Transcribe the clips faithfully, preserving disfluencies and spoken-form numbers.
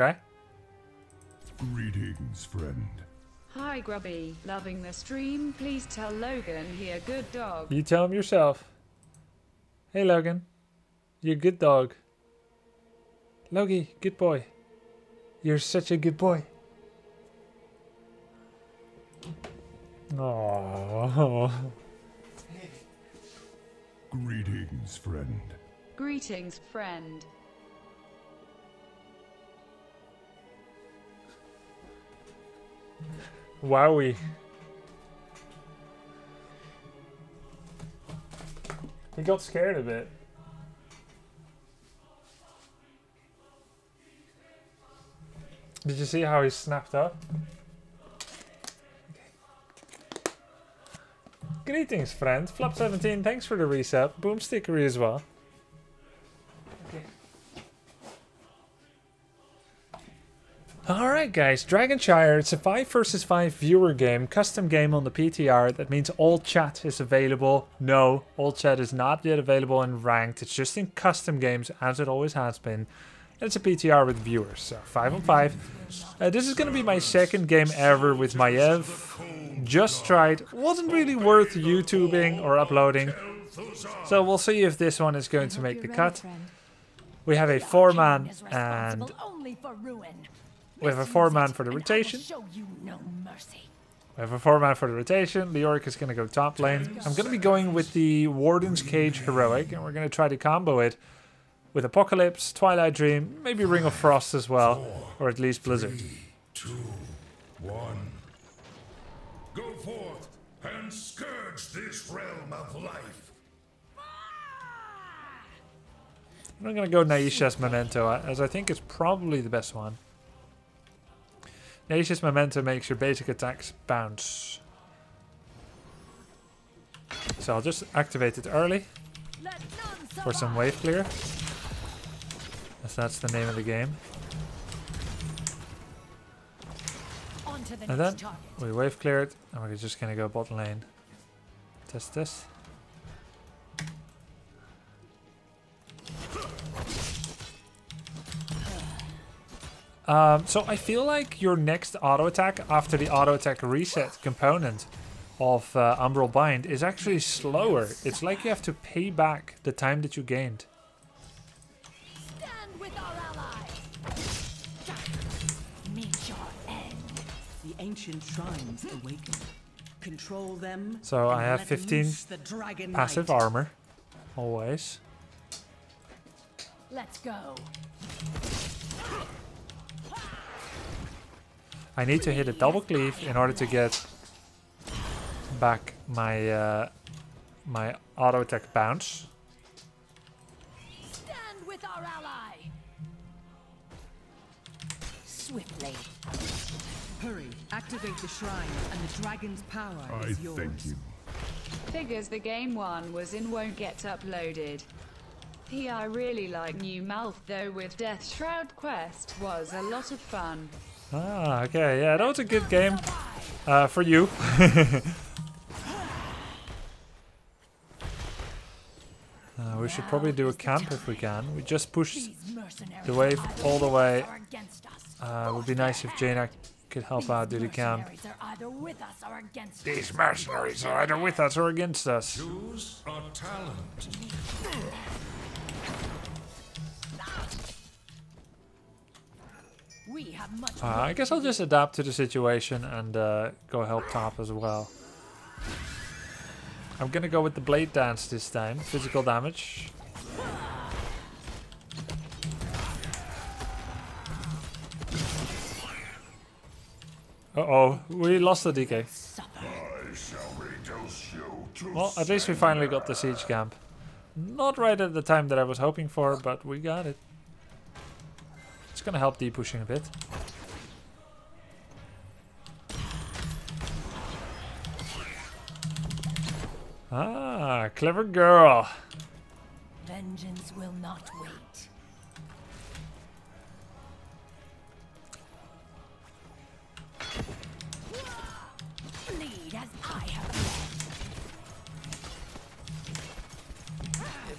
Okay. Greetings, friend. Hi, Grubby. Loving the stream. Please tell Logan he a good dog. You tell him yourself. Hey, Logan. You're a good dog. Logie, good boy. You're such a good boy. Aww. Greetings, friend. Greetings, friend. Wowie. He got scared a bit. Did you see how he snapped up? Okay. Greetings, friend. Flop seventeen, thanks for the resub. Boomstickery as well. Okay. Alright guys, Dragon Shire, it's a five versus five viewer game, custom game on the P T R. That means all chat is available. No, all chat is not yet available in ranked. It's just in custom games, as it always has been. It's a P T R with viewers, so five on five. Uh, this is going to be my second game ever with Maiev. Just tried. Wasn't really worth YouTubing or uploading. So we'll see if this one is going to make the cut. We have a four-man and... We have a four-man for the rotation. We have a four-man for the rotation. Leoric is going to go top lane. I'm going to be going with the Warden's Cage heroic, and we're going to try to combo it with Apocalypse, Twilight Dream, maybe Ring of Frost as well, Four, or at least Blizzard. Three, two, one. Go forth and scourge this realm of life. I'm going to go Naisha's Memento, as I think it's probably the best one. Naisha's Memento makes your basic attacks bounce. So I'll just activate it early for some wave clear. As that's the name of the game. And then we wave clear it, and we're just gonna go bot lane. Test this. Um, so I feel like your next auto attack after the auto attack reset component of uh, Umbral Bind is actually slower. It's like you have to pay back the time that you gained. Ancient shrines awaken. Control them. So I have fifteen passive armor, always. Let's go. I need to hit a double cleave in order to get back my uh, my auto attack bounce. Stand with our ally. Swiftly. Hurry, activate the shrine, and the dragon's power I is yours. Thank you. Figures the game one was in won't get uploaded. P R really like new mouth, though, with Death Shroud Quest was a lot of fun. Ah, okay, yeah, that was a good game. Uh, for you. uh, we should probably do a camp if we can. We just pushed the wave all the way. Uh, it would be nice if Jaina could help out, do the camp. These mercenaries are either with us or against us. Choose our talent. We have much uh, I guess I'll just adapt to the situation and uh, go help top as well. I'm gonna go with the Blade Dance this time. Physical damage. Uh-oh, we lost the D K. I shall reduce you to well, at least we finally got the siege camp. Not right at the time that I was hoping for, but we got it. It's gonna help D pushing a bit. Ah, clever girl. Vengeance will not wait.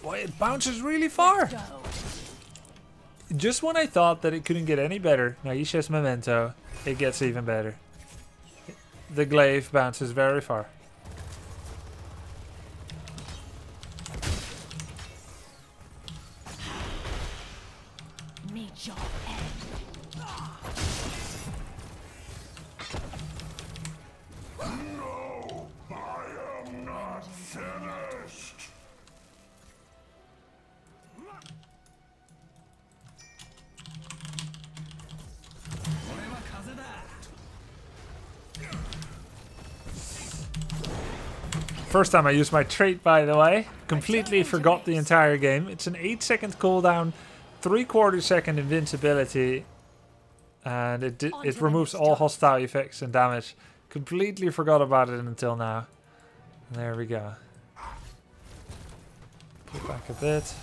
Boy, it bounces really far. Just when I thought that it couldn't get any better, Naisha's Memento, it gets even better. The glaive bounces very far. First time I used my trait, by the way. Completely forgot the entire game. It's an eight second cooldown, three quarter second invincibility, and it, it removes all hostile effects and damage. Completely forgot about it until now. And there we go. Pull back a bit.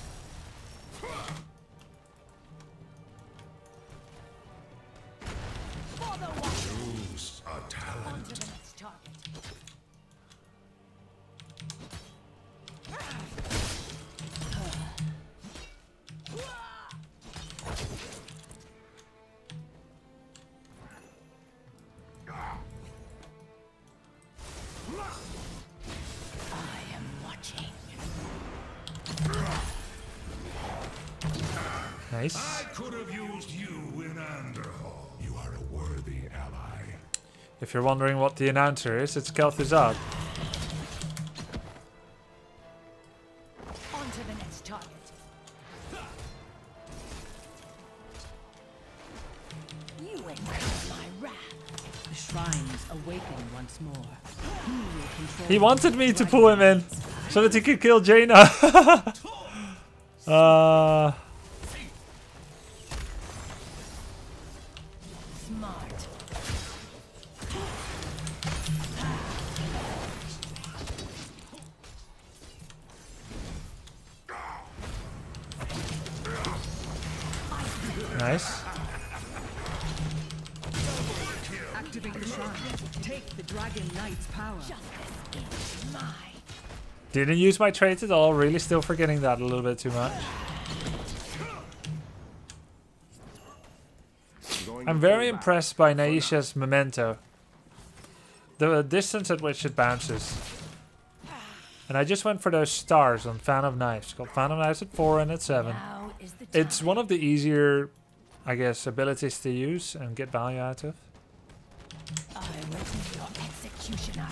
Nice. I could have used you in Anderhall. You are a worthy ally. If you're wondering what the announcer is, it's Kel'Thuzad. On to the next target. You increase my wrath. The shrines awaken once more. He wanted me to pull him in so that he could kill Jaina. uh Nice. Activate the shrine. Take the Dragon Knight's power. Didn't use my trait at all. Really still forgetting that a little bit too much. I'm very impressed by Naisha's Memento. The distance at which it bounces. And I just went for those stars on Phantom Knives. It's called Phantom Knives at four and at seven. It's one of the easier, I guess, abilities to use and get value out of. I will be your executioner.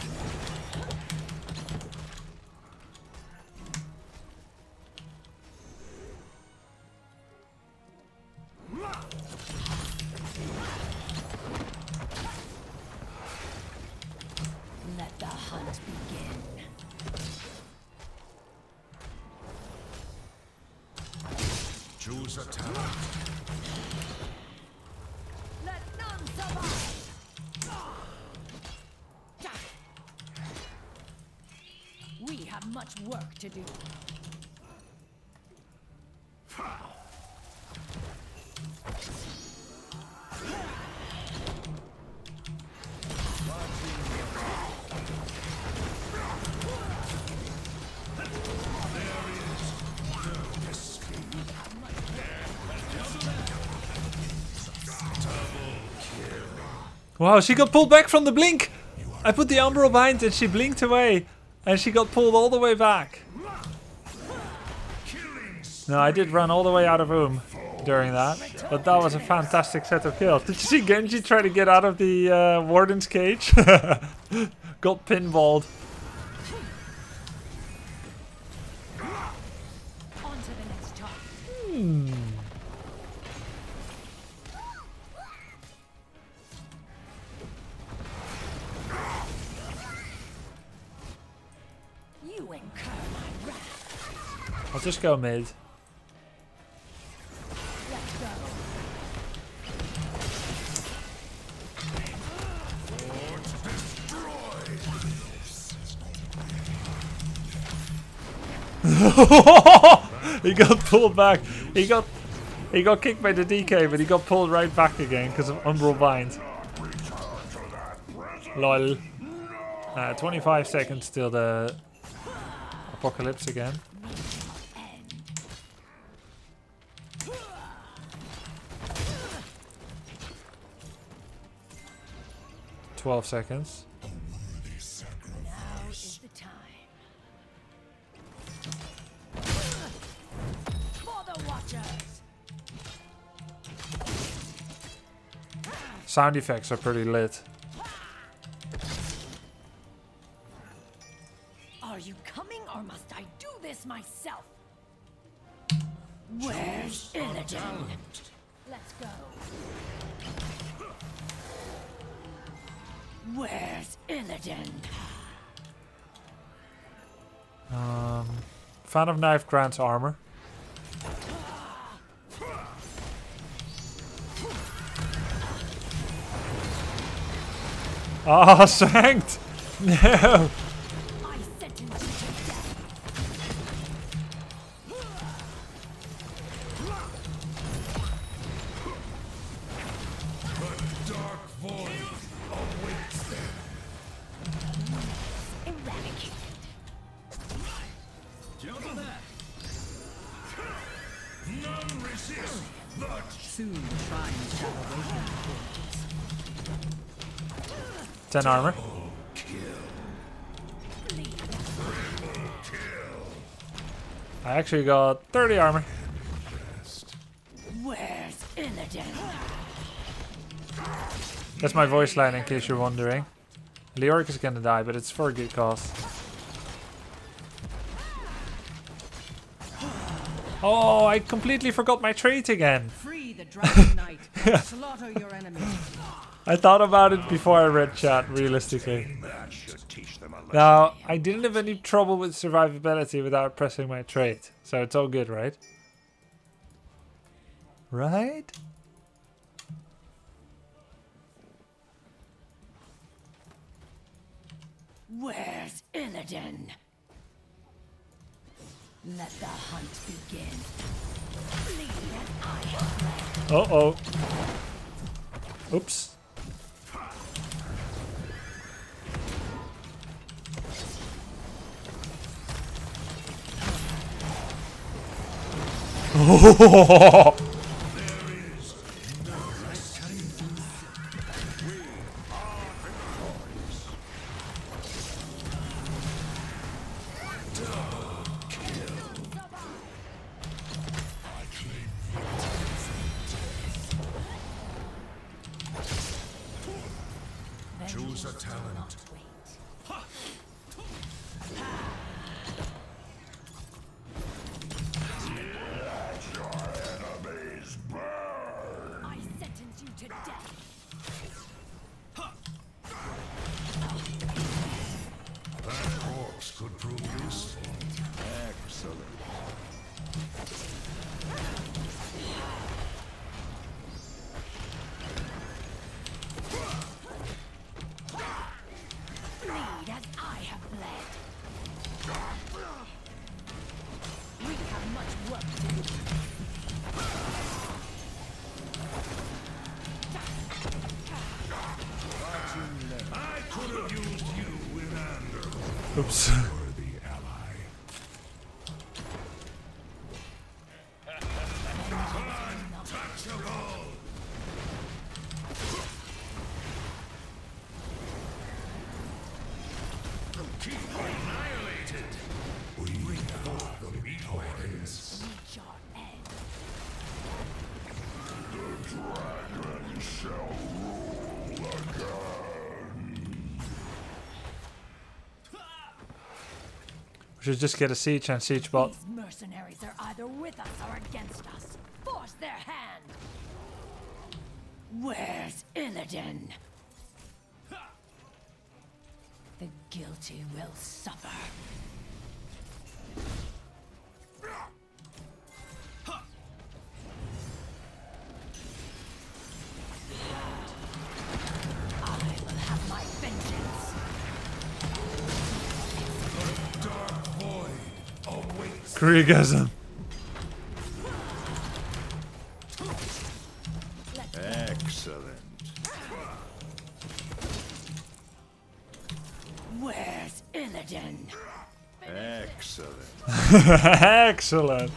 Let the hunt begin. Choose a talent. We have much work to do. Wow, she got pulled back from the blink! I put the Umbral Bind and she blinked away. And she got pulled all the way back. No, I did run all the way out of room during that. But that was a fantastic set of kills. Did you see Genji try to get out of the uh, Warden's Cage? Got pinballed. Hmm. I'll just go mid. He got pulled back. He got he got kicked by the D K, but he got pulled right back again because of Umbral Bind. Lol. Uh, twenty-five seconds till the Apocalypse again. twelve seconds. Now is the time. For the Watchers. Sound effects are pretty lit. Are you coming, or must I do this myself? Where's Illidan? Let's go. Where's Illidan? Um, Phantom Knife grants armor. Ah, oh, Sanct! No! ten armor. I actually got thirty armor. Where's Illidan? That's my voice line in case you're wondering. Leoric is gonna die, but it's for a good cause. Oh, I completely forgot my trait again. Free the Dragon Knight and slaughter your enemies. I thought about it before I read chat, realistically. Now, I didn't have any trouble with survivability without pressing my trait, so it's all good, right? Right? Where's Illidan? Let the hunt begin. Uh-oh. Oops. Choose a talent. Oops. Should just get a siege and siege bot. These mercenaries are either with us or against us. Force their hand. Where's Illidan? The guilty will suffer. Kriegasm. Excellent. Where's Illidan? Excellent. Excellent.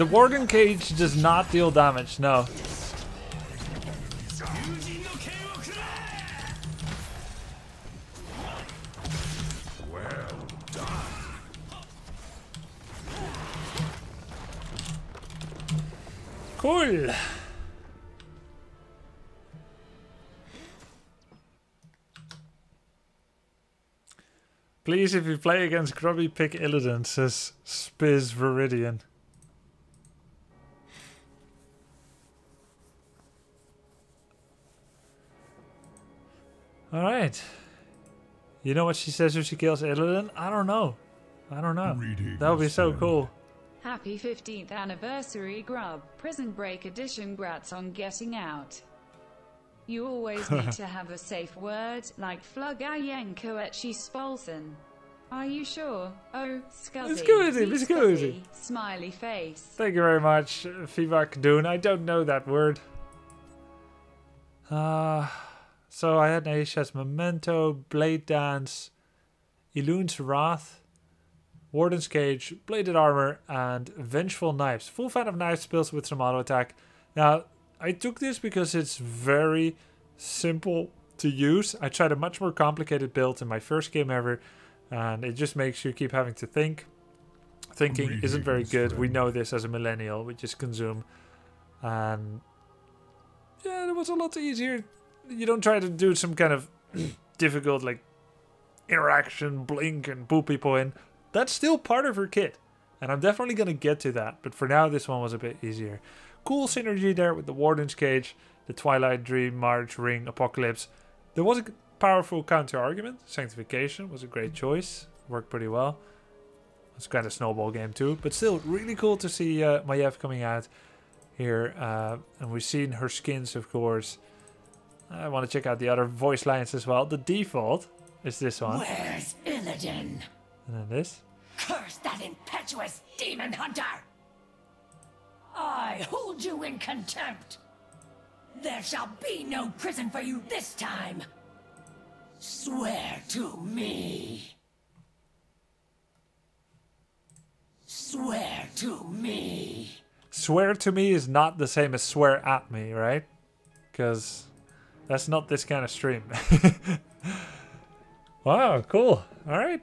The Warden's Cage does not deal damage, no. Cool. Please, if you play against Grubby, pick Illidan, says Spiz Viridian. Alright. You know what she says if she kills Illidan? I don't know. I don't know. That would be so cool. Happy fifteenth anniversary, Grub. Prison Break Edition. Grats on getting out. You always need to have a safe word, like Flugayenko at Spolson. Are you sure? Oh, Scuzzy. It's Scuzzy, it's Scuzzy. Smiley face. Thank you very much, Fivak Dune. I don't know that word. Uh, so I had Naisha's Memento, Blade Dance, Ilun's Wrath, Warden's Cage, Bladed Armor, and Vengeful Knives. Full Phantom Knives spells with some auto attack. Now, I took this because it's very simple to use. I tried a much more complicated build in my first game ever, and it just makes you keep having to think. Thinking isn't very good. We know this as a millennial. We just consume. And yeah, it was a lot easier. You don't try to do some kind of difficult, like, interaction, blink, and poopy point. That's still part of her kit, and I'm definitely going to get to that, but for now this one was a bit easier. Cool synergy there with the Warden's Cage, the Twilight Dream, March, Ring, Apocalypse. There was a powerful counter-argument. Sanctification was a great choice, worked pretty well. It's kind of a snowball game too, but still really cool to see uh, Maiev coming out here, uh, and we've seen her skins, of course. I want to check out the other voice lines as well. The default is this one. Where's Illidan? And then this. Curse that impetuous demon hunter! I hold you in contempt! There shall be no prison for you this time! Swear to me! Swear to me! Swear to me is not the same as swear at me, right? Because that's not this kind of stream. Wow, cool. Alright.